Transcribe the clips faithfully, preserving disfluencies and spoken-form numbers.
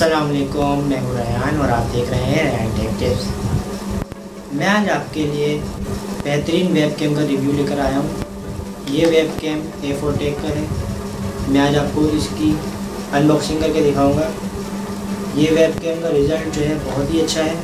अस्सलाम वालेकुम, मैं हूँ रैयान और आप देख रहे हैं रैयान टेक टिप्स। मैं आज आपके लिए बेहतरीन वेबकैम का रिव्यू लेकर आया हूँ। ये वेबकैम ए फोर टेक का है। मैं आज आपको इसकी अनबॉक्सिंग करके दिखाऊंगा। ये वेबकैम का रिज़ल्ट जो है बहुत ही अच्छा है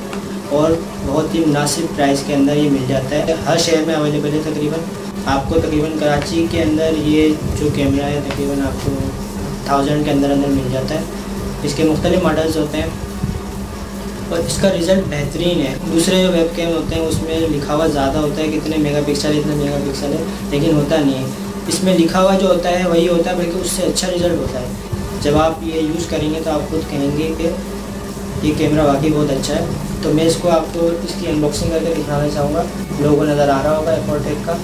और बहुत ही मुनासिब प्राइस के अंदर ये मिल जाता है। हर शहर में अवेलेबल है। तकरीबन आपको तकरीबन कराची के अंदर ये जो कैमरा है तकरीबन आपको थाउजेंड के अंदर अंदर मिल जाता है। इसके मुख्तलिफ मॉडल्स होते हैं और इसका रिज़ल्ट बेहतरीन है। दूसरे जो वेबकैम होते हैं उसमें लिखा हुआ ज़्यादा होता है, कितने मेगापिक्सल इतने मेगापिक्सल है, लेकिन होता नहीं है। इसमें लिखा हुआ जो होता है वही होता है, बल्कि उससे अच्छा रिज़ल्ट होता है। जब आप ये यूज़ करेंगे तो आप खुद कहेंगे कि ये कैमरा वाकई बहुत अच्छा है। तो मैं इसको आपको इसकी अनबॉक्सिंग करके दिखाना चाहूँगा। लोगों को नज़र आ रहा होगा ए फोर टेक का।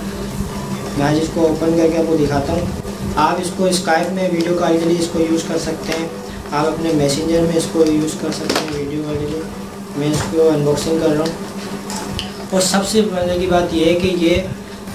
मैं आज इसको ओपन करके आपको दिखाता हूँ। आप इसको स्काइप में वीडियो कॉल के लिए इसको यूज़ कर सकते हैं, आप अपने मैसेंजर में इसको यूज़ कर सकते हैं वीडियो कॉल के लिए। मैं इसको अनबॉक्सिंग कर रहा हूँ और सबसे मजे की बात यह है कि ये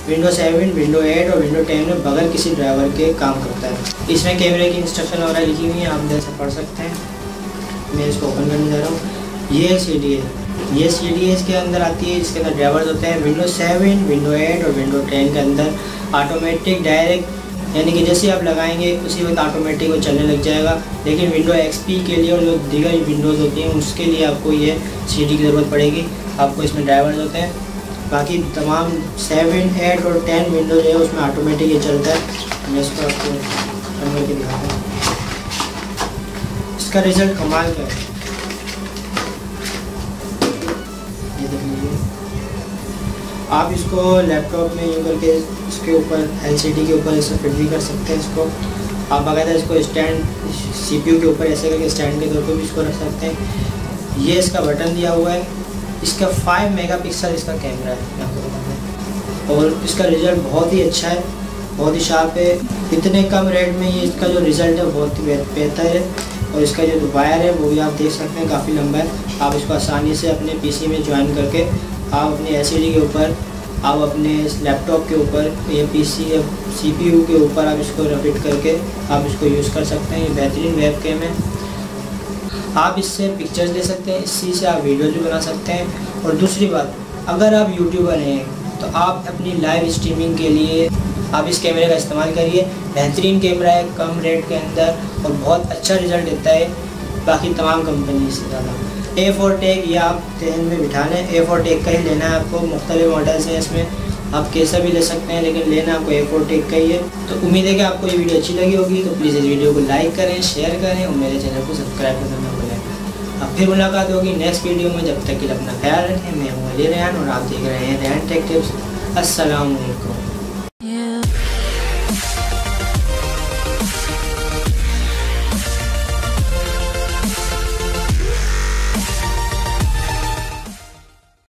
विंडो सेवन, विंडो एट और विंडो टेन में बगैर किसी ड्राइवर के काम करता है। इसमें कैमरे की इंस्ट्रक्शन वगैरह लिखी हुई है, आप जैसे पढ़ सकते हैं। मैं इसको ओपन करने जा रहा हूँ। ये सी डी है, ये सी डी इसके अंदर आती है। इसके अंदर ड्राइवर्स होते हैं। विंडो सेवन, विंडो एट और विंडो टेन के अंदर ऑटोमेटिक डायरेक्ट, यानी कि जैसे आप लगाएंगे उसी वक्त ऑटोमेटिक वो चलने लग जाएगा। लेकिन विंडो एक्सपी के लिए और जो दीगर विंडोज़ होती हैं उसके लिए आपको ये सीडी की ज़रूरत पड़ेगी। आपको इसमें ड्राइवर्स होते हैं। बाकी तमाम सेवन एट और टेन विंडो जो है उसमें ऑटोमेटिक ये चलता है। मैं इसको आपको करने के दिखाता हूँ। इसका रिज़ल्ट कमाल का है। ये देख लीजिए, आप इसको लैपटॉप में यूज करके इसके ऊपर एलसीडी के ऊपर ऐसे फिट भी कर सकते हैं। इसको आप बाकायदा इसको स्टैंड सीपीयू के ऊपर ऐसे करके स्टैंड के तौर पर भी इसको रख सकते हैं। ये इसका बटन दिया हुआ है। इसका फाइव मेगापिक्सल इसका कैमरा है, आपको बताते हैं। और इसका रिज़ल्ट बहुत ही अच्छा है, बहुत ही शार्प है। इतने कम रेट में ये इसका जो रिज़ल्ट है बहुत ही बेहतर है। और इसका जो वायर है वो भी आप देख सकते हैं, काफ़ी लंबा है। आप इसको आसानी से अपने पीसी में ज्वाइन करके आप अपने एलसीडी के ऊपर, आप अपने लैपटॉप के ऊपर या पीसी या सीपीयू के ऊपर आप इसको रफिट करके आप इसको यूज़ कर सकते हैं। ये बेहतरीन वेबकैम है। आप इससे पिक्चर्स ले सकते हैं, इसी से आप वीडियो भी बना सकते हैं। और दूसरी बात, अगर आप यूट्यूबर हैं तो आप अपनी लाइव स्ट्रीमिंग के लिए आप इस कैमरे का इस्तेमाल करिए। बेहतरीन कैमरा है, कम रेट के अंदर और बहुत अच्छा रिज़ल्ट देता है बाकी तमाम कंपनी से ज़्यादा। ए फोर टेक ये आप जहन में बिठाना है, ए फोर टेक का ही लेना है आपको। मुख्तलिफ मॉडल्स हैं, इसमें आप कैसा भी ले सकते हैं, लेकिन लेना आपको ए फोर टेक का ही है। तो उम्मीद है कि आपको ये वीडियो अच्छी लगी होगी। तो प्लीज़ इस वीडियो को लाइक करें, शेयर करें और मेरे चैनल को सब्सक्राइब करना ना भूलें। अब फिर मुलाकात होगी नेक्स्ट वीडियो में। जब तक के लिए अपना ख्याल रखें। मैं हूँ अली रैयान और आप देख रहे हैं रैयान टेक टिप्स। अस्सलाम वालेकुम।